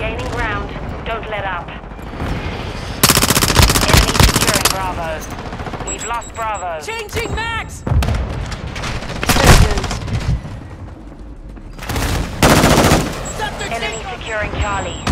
gaining ground. Don't let up. Enemy securing Bravo. We've lost Bravo. Changing max! Enemy securing Charlie.